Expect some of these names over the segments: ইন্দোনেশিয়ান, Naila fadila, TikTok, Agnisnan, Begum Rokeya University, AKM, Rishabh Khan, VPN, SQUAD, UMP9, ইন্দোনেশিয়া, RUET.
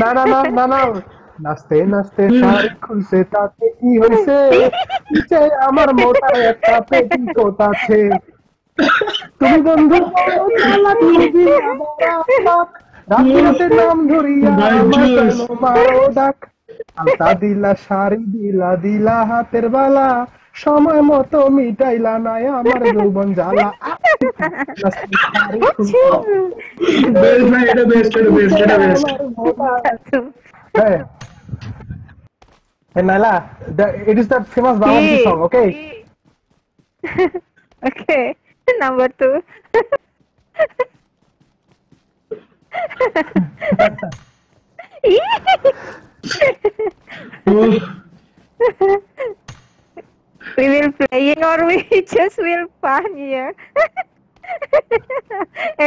না না না না নাস্তে নাস্তে শাড়ি খুলছে তাতে কি হইছে নিচে আমার মোটা একটা পেটি কোট আছে তুমি বন্ধু আল্লাহ তুমি আমার রাতের নাম ধরিয়া মারো ডাক আলতা দিলা শাড়ি দিলা দিলা হাতের বালা সময় মতো মিটাইলা নাই আমার যৌবন জ্বালা Hey, Naila, it is that famous Bawanji song, okay? Okay, number 2. We will playing or we just will fun here.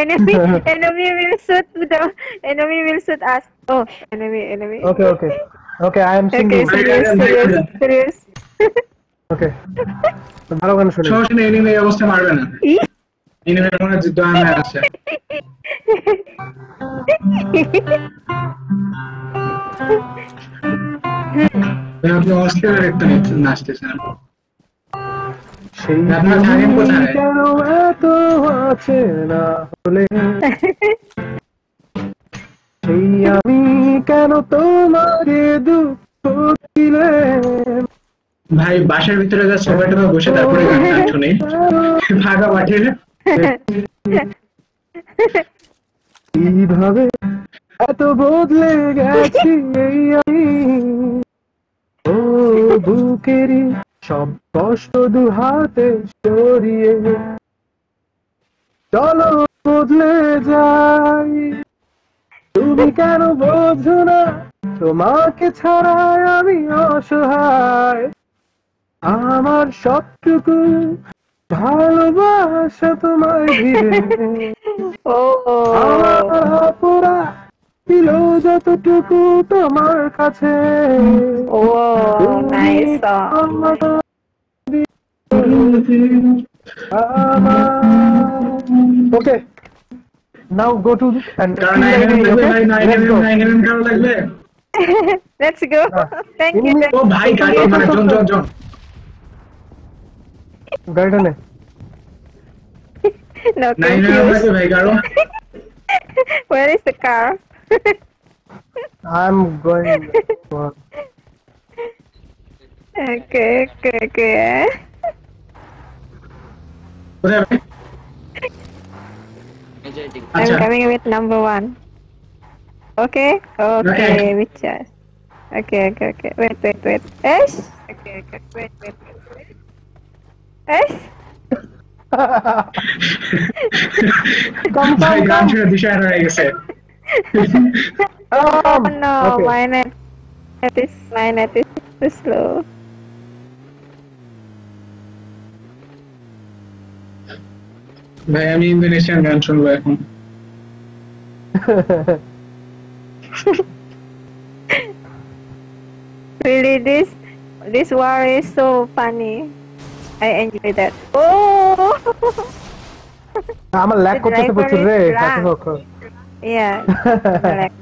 Enemy will shoot the enemy will shoot us. Oh, enemy. Okay. I am single. Okay, serious. Okay. Tomorrow can shoot. Shoot enemy. I was tomorrow na. Enemy ko na jitwa na asya. मैं अपने Australia एक तो नाश्ते से ना मैं अपना जाने को ना है तो आचे ना होले या मैं कहूँ तो मारे दूँगा भाई बाशर भीतर का सोवेट में घुसे तो अपने गाना चुने भागा बाटे ने ये भावे तो बोले गए ओ बुकेरी सब कष्ट दुहाते सरिए चलो बदले जाई তুমি কেন বোঝো না তোমাকে ছাড়া আমি অসহায় আমার সবটুকু ভালোবাসা তোমায় ঘিরে আমার পুরা যতটুকু তোমার কাছে okay now go to and let's go thank you ও ভাই গাড়ি মানে জন গাড়ি নে নো থ্যাঙ্ক ইউ ভাই গাড়ো where is the car I'm going for... Okay. I'm coming with number 1. Okay. Which is? Okay. Wait. Yes. Okay. Wait. Yes. Come. You're the shadow, I guess. Oh no, okay. my net is too slow. Bhai, I'm Indonesian gan shunbo ekhon. Really, this war is so funny. I enjoy that. Oh! Amar lag korte porche re kato hoko. Yeah. Correct.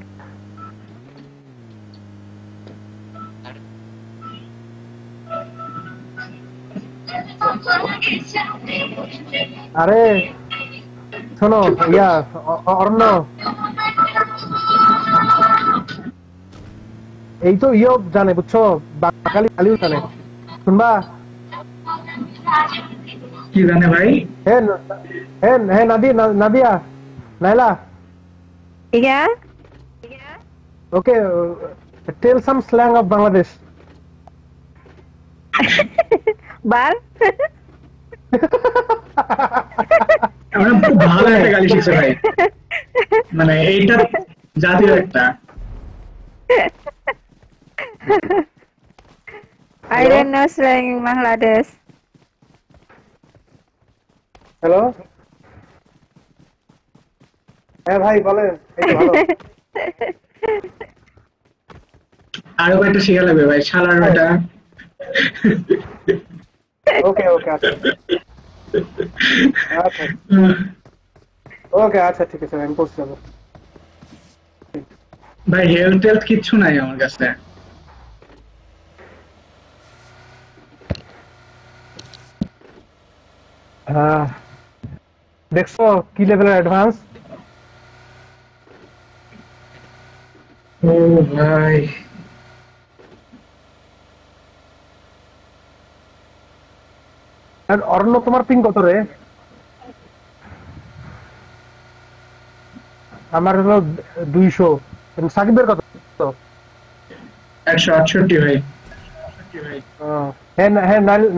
Arey, suno, yeah, orno. Ei to yob jane, bujho? Bakali aliu jane. Sunba. Ki jane bhai? Hey, Nadia, Naila. Yeah. Okay, tell some slang of Bangladesh. Bal. আমরা খুব ভালো একটা গালি শিখছে ভাই মানে এইটা জাতীয় একটা I don't know slang in Bangladesh. Hello. হ্যাঁ ভাই বলেন এই তো ভালো আরো একটা শিখা লাগবে ভাই শালার বেটা Okay ওকে আচ্ছা ঠিক আছে আমি পৌঁছে যাব ভাই হেলথ টেলথ কিছু নাই আমার কাছে হ্যাঁ দেখছো কি লেভেলের অ্যাডভান্স ও ভাই আর অরণ্য তোমার পিং কত রে আমার হলো 200 এবং সাকিবের কত 168 ভাই হ্যাঁ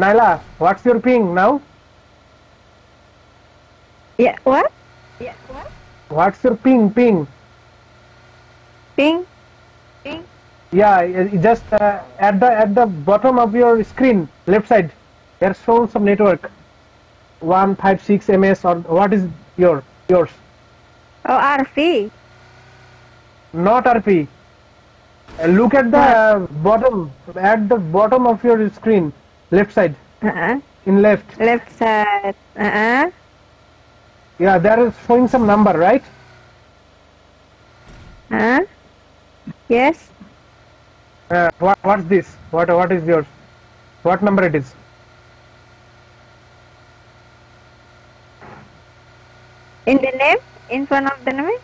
Naila what's your ping now Yeah, what? What's your ping? Ping? Yeah, just at the bottom of your screen, left side, there's shown some network. 156 MS or what is yours? Oh, RP. Not RP. Look at the bottom, of your screen, left side. In left. Left side. Yeah, there is showing some number, right? Yes. What's this? What is yours? What number it is? In the name? In front of the name?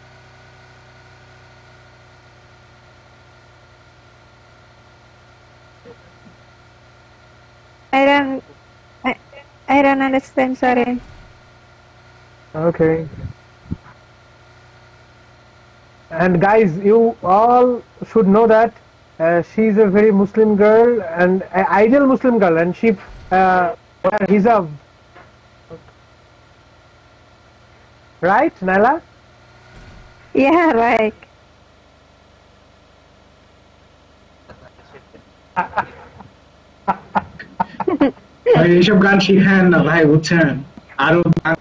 I don't understand, sorry. Okay. And guys, you all should know that she is a very Muslim girl and ideal Muslim girl, and she wears hijab. Right, Naila? Yeah, right. Rishabh Khan, she had no high return. I don't know.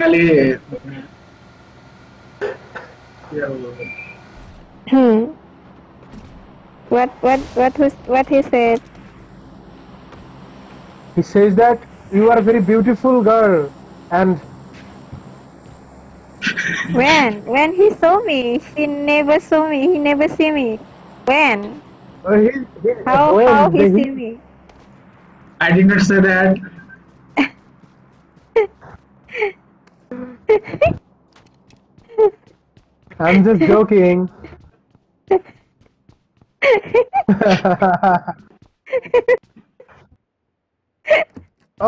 What he said? He says that you are a very beautiful girl, and when he saw me, he never saw me. He never see me. When? How he see me? I did not say that. I'm just joking.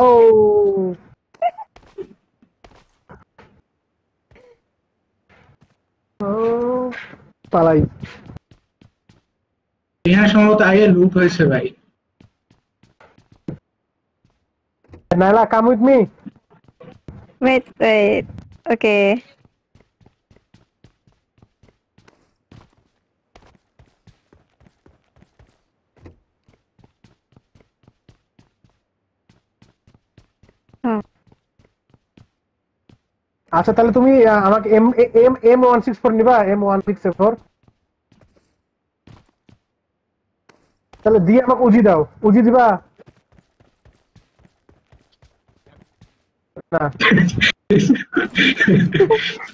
Oh. Oh. Palai. Yeah, so I loop hoise bhai. Naila, come with me. Wait. Okay. আচ্ছা তাহলে তুমি আমাকে M164 নিবা M164 তাহলে দি আমাকে উজি দাও উজি দিবা না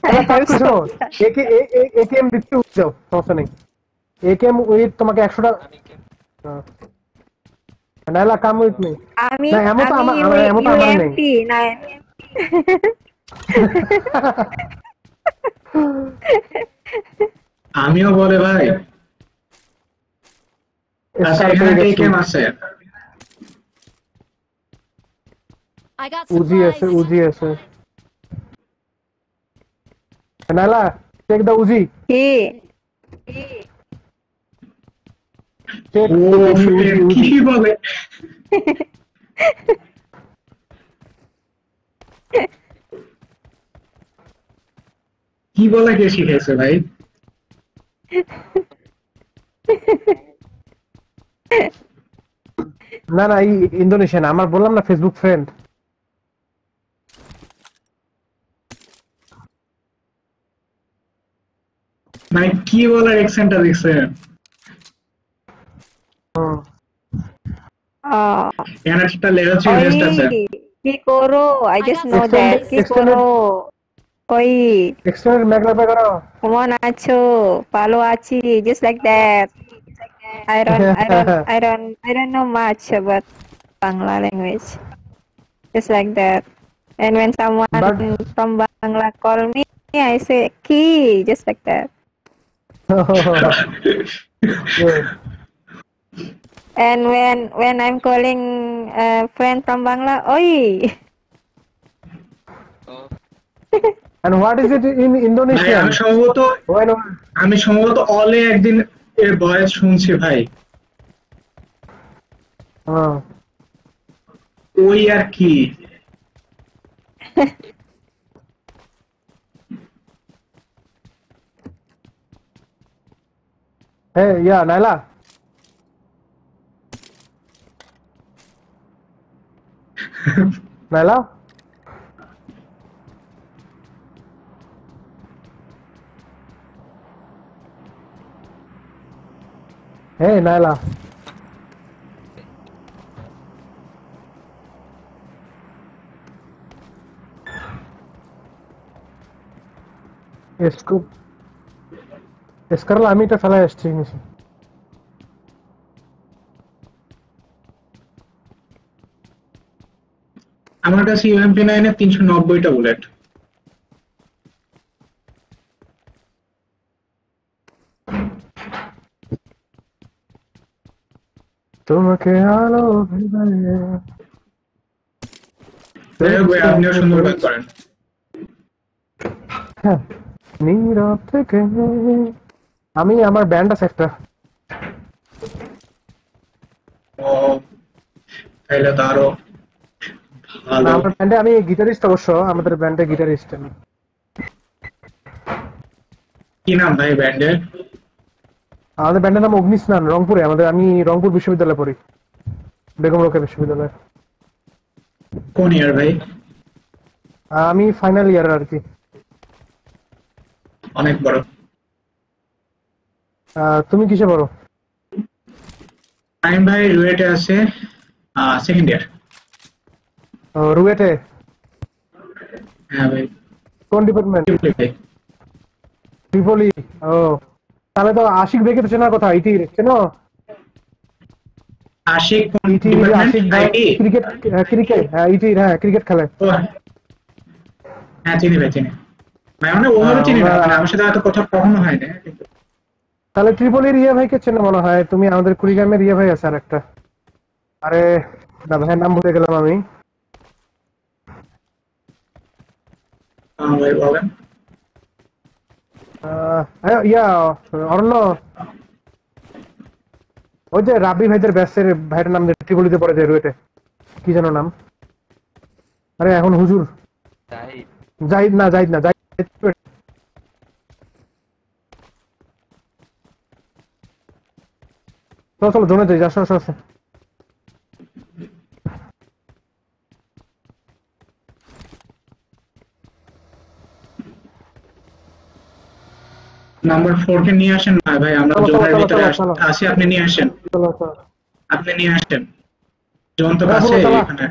আরে তাই করো AKM দিতে উজি দাও সমস্যা নেই AKM উইথ তোমাকে 100 টা নাইলা কাম উইথ মি আমি আমি UMP না আমিও বলে ভাই আচ্ছা এখানে AKM আছে উজি আছে নাইলা চেক দা উজি কি বলে কি বলা কে শিখেছে ভাই না এই ইন্দোনেশিয়ান আমার বললাম না ফেসবুক ফ্রেন্ড ভাই কি বলা অ্যাকসেন্টটা দেখছেন এর একটা লেভেল চেঞ্জ আছে কি করো আই জাস্ট নো দ্যাট কি করো Oi. Excellent, Megalabagara. Come on, Acho. Palo Achi, just like that. I don't know much about Bangla language. Just like that. And when someone from Bangla call me, I say Ki, just like that. Yeah. And when I'm calling a friend from Bangla, Oi. And what is it in Indonesia? I'm sure to all a voice শুনছি ভাই ওই আর কি Hey yeah Naila Naila Hey Naila. Esco. Escarla amita sala stream is. Amar kache UMP9 e 390 ta bullet. তোমাকে আলো ভেবে দেব ভাই আপনি সুন্দর গান করেন হ্যাঁ নীরব থেকে আমি আমার ব্যান্ড আছে একটা ও তাইলে তারও ভালো আমার ব্যান্ডে আমি গিটারিস্ট অবশ্য আমাদের ব্যান্ডে গিটারিস্ট আমি কি নাম ভাই ব্যান্ডের আমাদের ব্যান্ডের নাম অগ্নিস্নান রংপুরে আমাদের আমি রংপুর বিশ্ববিদ্যালয়ে পড়ি বেগম রোকেয়া বিশ্ববিদ্যালয়ে কোন ইয়ার ভাই আমি ফাইনাল ইয়ার আর কি অনেক বড় তুমি কিসে পড়ো আমি ভাই রুয়েটে আছে সেকেন্ড ইয়ার ও রুয়েটে হ্যাঁ ভাই কোন ডিপার্টমেন্ট ত্রিপলি ও তাহলে তো আশিক বেকে তো চেনা কথা আইটি চেনো আশিক ডিপার্টমেন্ট আইটি ক্রিকেট হ্যাঁ আইটি হ্যাঁ ক্রিকেট খেলে হ্যাঁ চিনি ভাই মানে ওভারও চিনি না আমার সাথে তো কথা কখনো হয় না তাহলে ত্রিপলির রিয়া ভাইকে চেনা মনে হয় তুমি আমাদের কুড়িগ্রামের রিয়া ভাই আছে আরেকটা আরে না ভাই নাম ভুলে গেলাম আমি ভাই বলেন yeah, Arno. Oh, the Rabi Vader Besser, Vietnam, the Tripoli, the Porter, Kizanam. Rahon Huzur Zaidna Zaidna Zaid. Total Jonathan, just so. Number 14 নিয়ে আসেন ভাই আমরা জোনের ভিতরে আসি আপনি নিয়ে আসেন আপনি নিয়ে আসেন জোন তো কাছে এখানে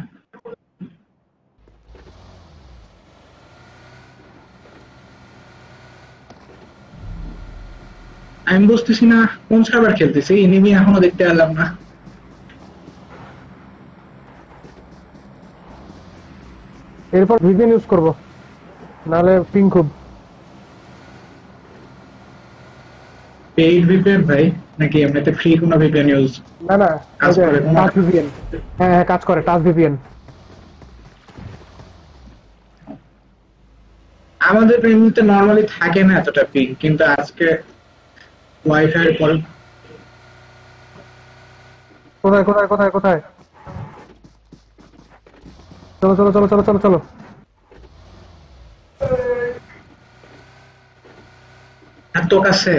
আমি বুঝতেছি না কোন সার্ভার খেলতেছে এনিমি এখনো দেখতে পেলাম না এরপর ভিজন ইউজ করব নালে পিং খুব Paid VPN ভাই নাকি এমনিতে ফ্রি কোনো VPN ইউজ না না কাজ করে টাচ VPN হ্যাঁ কাজ করে টাচ VPN আমাদের এমনিতে নরমালি থাকে না এতটা পিং কিন্তু আজকে ওয়াইফাই এর কল কোথায় চলো এত কাছে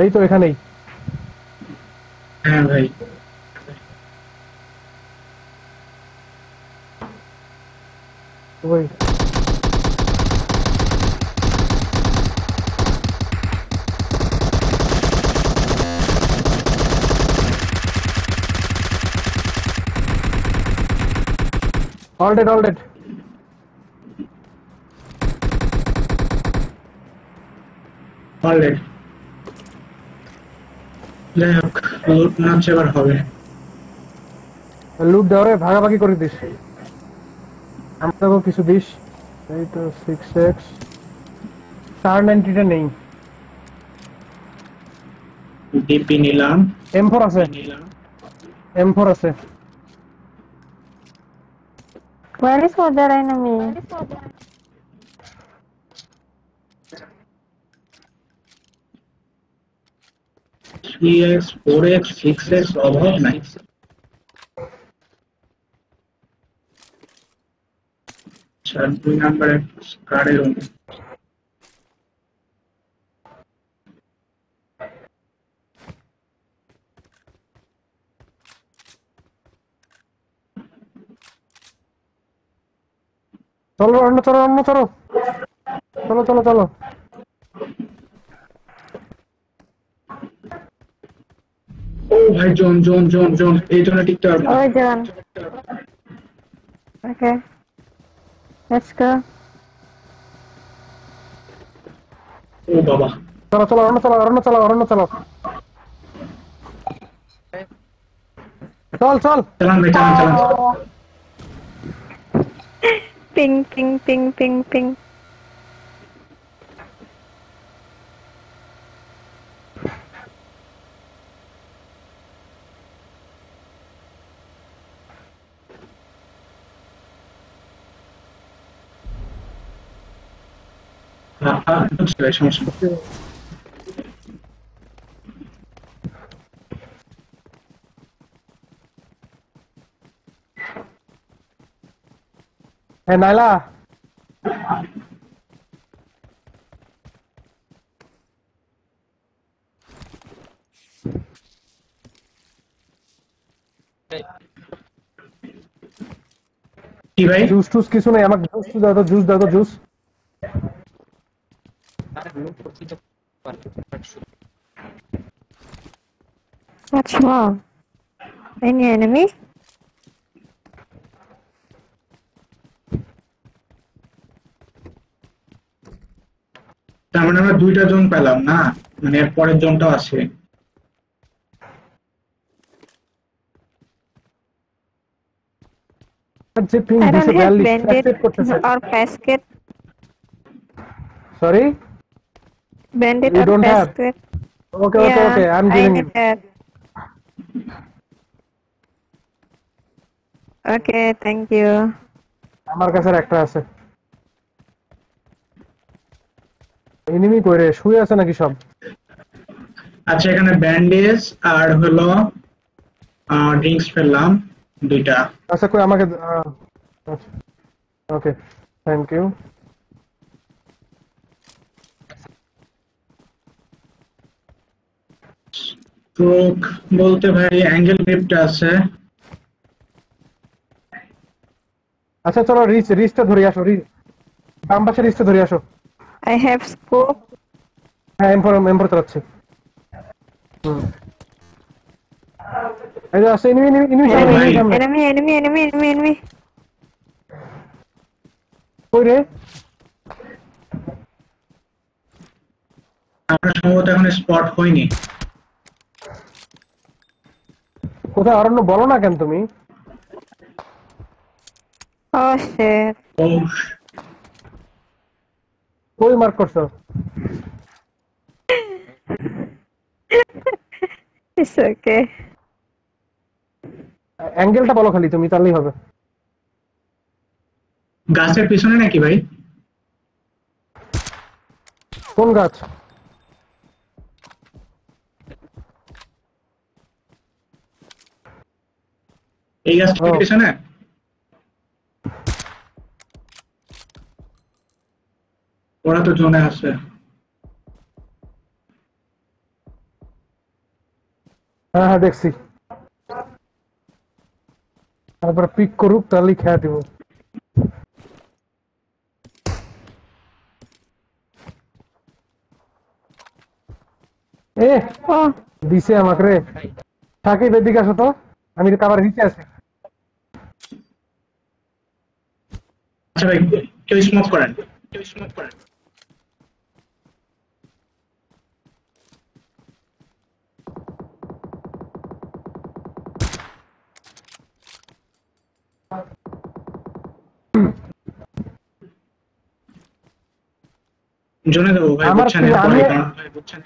এই তো এখানেই হ্যাঁ ভাই ওই All dead, all dead. All dead. Loot not ever hobe. Loot daore bhaga bhagi kore dish. Amra ko kichu dish. এই তো 6x 490 টা নেই। ডিপি নিলাম। M4 আছে। M4 আছে। Where is other enemy? Yes, 4x, 6x, above 9. Charging number carded on. Chalo, anna chalo, anna chalo. Chalo, chalo, chalo. Oh, hi, John. Hey, John, TikTok. Oh, John. Okay. Let's go. Oh, Baba. Chalo. Chal. Chalan. Ping. Hey Naila. Hey. Juice kisu nai amak juice. What's wrong? Any enemy? তাহলে আমরা দুইটা zone পেলাম না মানে এর পরের জোনটা আছে জিপিং দিছে ভ্যালি সেট করতেছে আর প্যাসকেট sorry Bandit you don't have. Square. Okay, yeah, okay. I'm giving it. That. Okay, thank you. Amar kache ekta ache. Enemy kore shui ache naki sob. Acha ekhane bandage ar holo drinks pelam duita. Acha koi amake okay. Thank you. Stroke bolte bhai angle map আছে আচ্ছা চলো রিস্টটা ধরে আসো বাম পাশে রিস্টটা ধরে আসো I have scope হ্যাঁ এম4 চালাচ্ছি এই আছে enemy কই রে আমরা সম্ভবত এখন স্পট হইনি কোথায় আর অন্য বলো না কেন তুমি ও শিট কই মার্ক করছো ইটস ওকে অ্যাঙ্গেলটা বলো খালি তুমি তাহলেই হবে গাছের পিছনে নাকি ভাই কোন গাছ এই গাছটা পিছনে ওরা তো জোনে আছে হ্যাঁ দেখছি তারপর পিক করুক তাহলে খেয়া দিব এ দিছে আমাকে রে থাকি বেদিক আসো তো আমি তো আবার নিচে আছি আচ্ছা ভাই কেউ স্মোক করেন জোনে দেবো ভাই বুঝছেন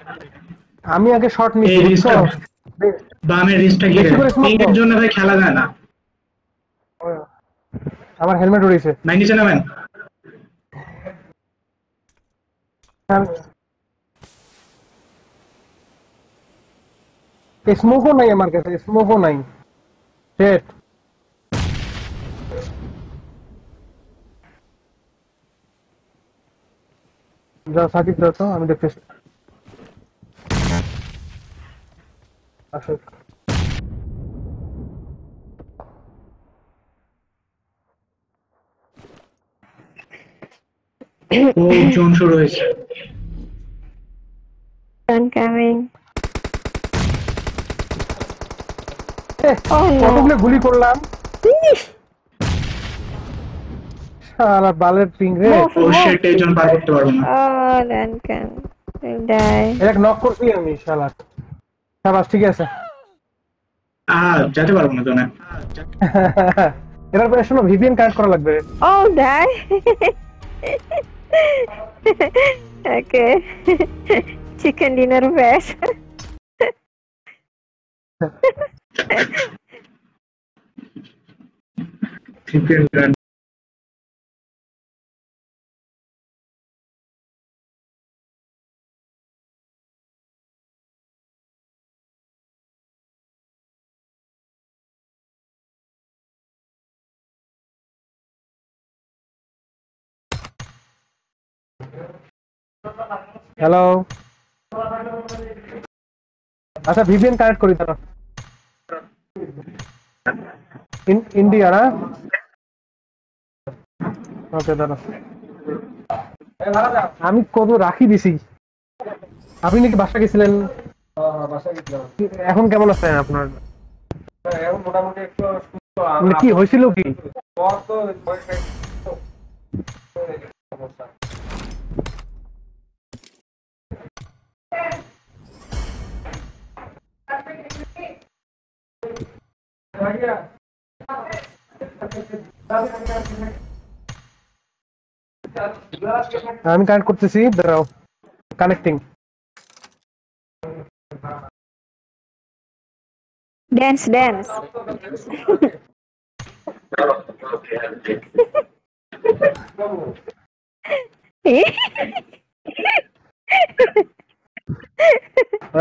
আমি আগে শর্ট নিয়ে বুঝছো বামে রিস্টটা গিয়ে এর জন্য ভাই খেলা যায় না আমার হেলমেট উড়েছে নাই নিচে নামেন স্মোকও নাই আমার কাছে স্মোকও নাই সেট যাও সাকিব দাও তো আমি দেখতেছি আসুক ও জোন শুরু হয়েছে জোন কামিং কতগুলো গুলি করলাম শালা বালের পিং রে ও শিট এইজন পার করতে পারবো না ও ল্যান ক্যান উইল ডাই এক নক করছি আমি শালা শাবাশ ঠিক আছে আ যেতে পারবো না জোনে এর পরে শুনো ভিপিএন কানেক্ট করা লাগবে ও die okay chicken dinner bash chicken dinner hello acha vpn connect kori dalo in india na okay dalo hey bhalo ja ami kodo rakhi disi apni niki basha gechilen basha gechilam ekhon kemon achen apnar ekhon motamoti ekটু সুস্থ কি হইছিল কি পর তো সমস্যা আমি connect করতেছি দাঁড়াও connecting dance dance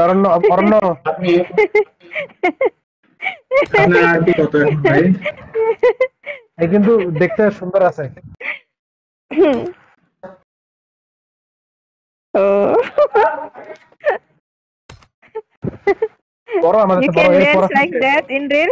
Aranya Aranya আপনি আপনার আর কি কত ভাই এই কিন্তু দেখতে সুন্দর আছে ও বড় আমাদের বড় বড় like that in reel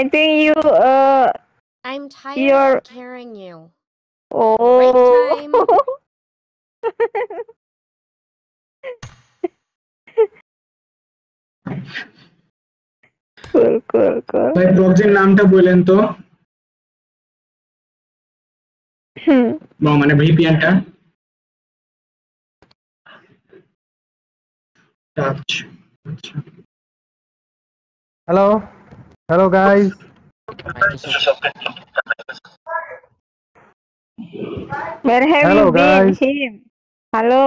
I think you I'm tired of carrying you. Oh. Cool. My project name ta bolen to. মানে VPN টা hello guys where have hello, you been guys. Him hello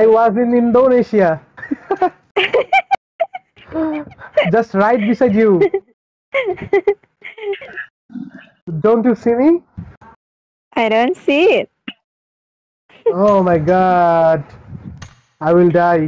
I was in Indonesia just right beside you don't you see me I don't see it oh my god I will die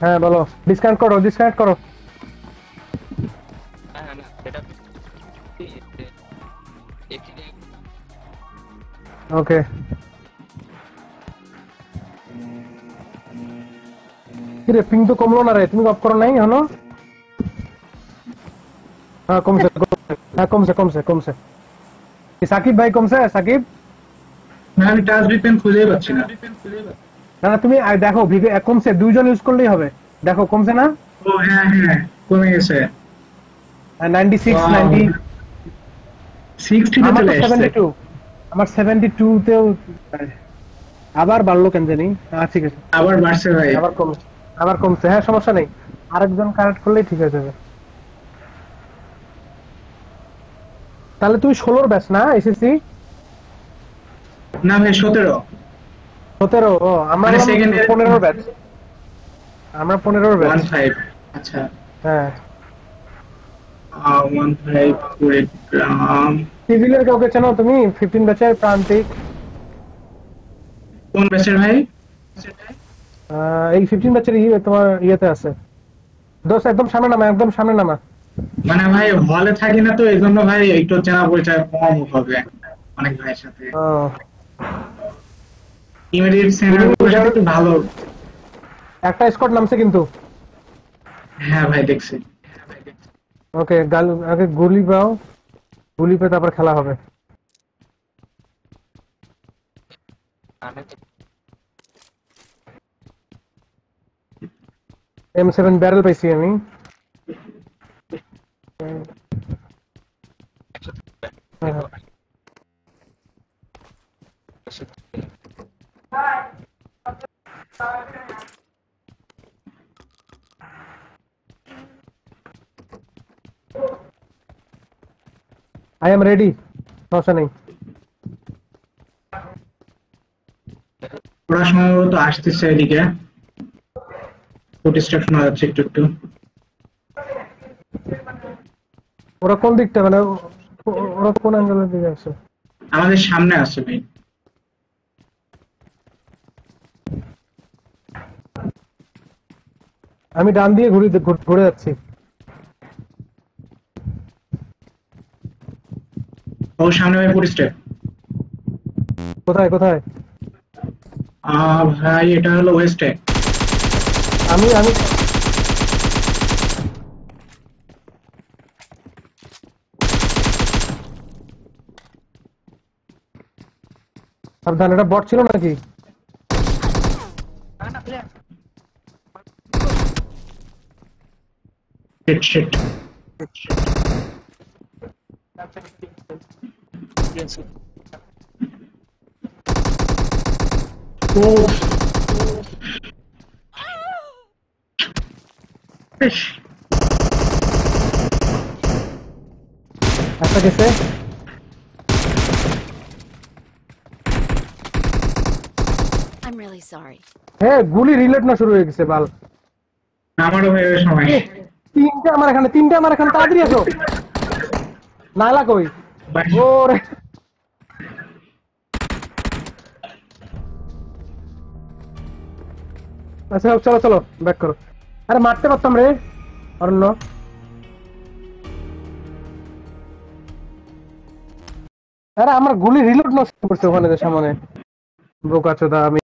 হ্যাঁ বলো disconnect করো হ্যাঁ না এটা ওকে এর ping তো কমলো না রে তুমি অফ করো নাই হলো हां কমছে সাকিব ভাই কমছে সাকিব না আমি টাচ বিপিন খুঁজে পাচ্ছি না না তুমি দেখো কমছে দুইজন ইউজ করলেই হবে দেখো কমছে না ও হ্যাঁ হ্যাঁ কমে গেছে 96 থেকে চলে আসছে 72 আমার 72 তেও আবার বাড়লো কেন জানি ঠিক আছে আবার বাড়ছে ভাই আবার কমছে হ্যাঁ সমস্যা নেই আরেকজন কানেক্ট করলেই ঠিক হয়ে যাবে তাহলে তুমি 16 এর ব্যাচ না এসএসসি না ভাই 17 ও আমরা সেকেন্ড 15 এর ব্যাচ আমরা 15 এর ব্যাচ 15 আচ্ছা হ্যাঁ 15 কুড়িগ্রাম সিভিলের কাউকে চেনো তুমি 15 ব্যাচের প্রান্তিক কোন ব্যাচের ভাই এই 15 ব্যাচের তোমার ইয়েতে আছে দোস্ত একদম সামনে নামা মানে ভাই হলে থাকি না তো এইজন্য ভাই একটু চেনা পরিচয় কম হবে অনেক ভাইয়ের সাথে ও ইমিডিয়েট সেনার একটু ভালো একটা স্কোয়াড নামছে কিন্তু হ্যাঁ ভাই দেখছি ওকে গালু আগে গুলি পাও গুলি পে তারপর খেলা হবে M7 ব্যারেল পাইছি আমি I am ready. Roshan. Prashno to ashtish edike. Put instruction on the check to. ওরা কোন দিকটা মানে ওরা কোন অ্যাঙ্গেলে দিকে আছে আমাদের সামনে আছে ভাই আমি ডান দিয়ে ঘুরে যাচ্ছি ও সামনে ভাই পুরো স্টেপ কোথায় ভাই এটা হলো ওয়েস্টে আমি সাবধানটা বট ছিল নাকি না প্লেয়ার shit ও fish আচ্ছা গেছে sorry hey guli reload na shuru hoye geche bal amaro hoye shomoy tinta amar ekhane tadri aso naila koi ore acha chalo back koro are marte partam re arno are amar guli reload na shuru korche okhane samone brokachoda ami